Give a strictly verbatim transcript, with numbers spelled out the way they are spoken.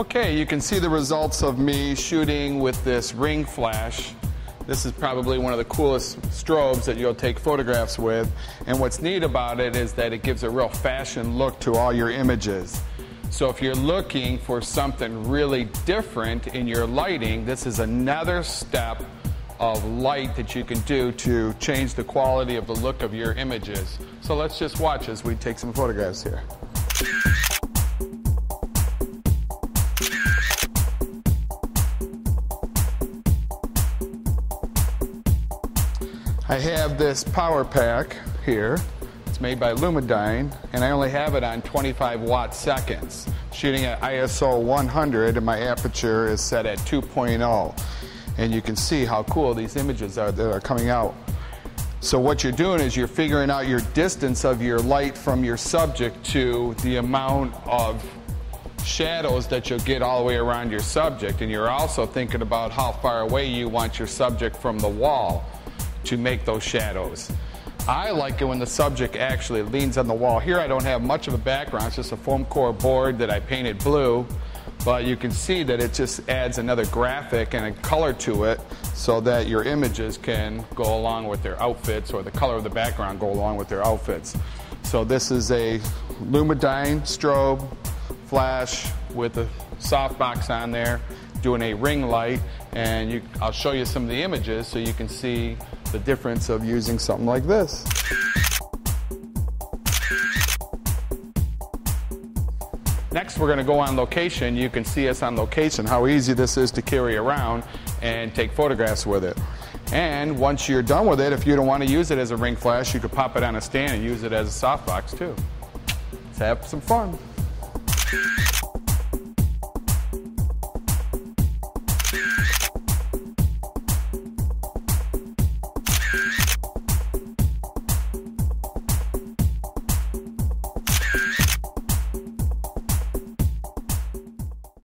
Okay, you can see the results of me shooting with this ring flash. This is probably one of the coolest strobes that you'll take photographs with. And what's neat about it is that it gives a real fashion look to all your images. So if you're looking for something really different in your lighting, this is another step of light that you can do to change the quality of the look of your images. So let's just watch as we take some photographs here. I have this power pack here. It's made by Lumedyne, and I only have it on twenty-five watt seconds. Shooting at I S O one hundred, and my aperture is set at two point oh. And you can see how cool these images are that are coming out. So what you're doing is you're figuring out your distance of your light from your subject to the amount of shadows that you'll get all the way around your subject. And you're also thinking about how far away you want your subject from the wall to make those shadows. I like it when the subject actually leans on the wall. Here I don't have much of a background, it's just a foam core board that I painted blue, but you can see that it just adds another graphic and a color to it so that your images can go along with their outfits, or the color of the background go along with their outfits. So this is a Lumedyne strobe flash with a softbox on there doing a ring light, and you, I'll show you some of the images so you can see the difference of using something like this. Next we're going to go on location. You can see us on location, how easy this is to carry around and take photographs with it. And once you're done with it, if you don't want to use it as a ring flash, you could pop it on a stand and use it as a softbox too. Let's have some fun.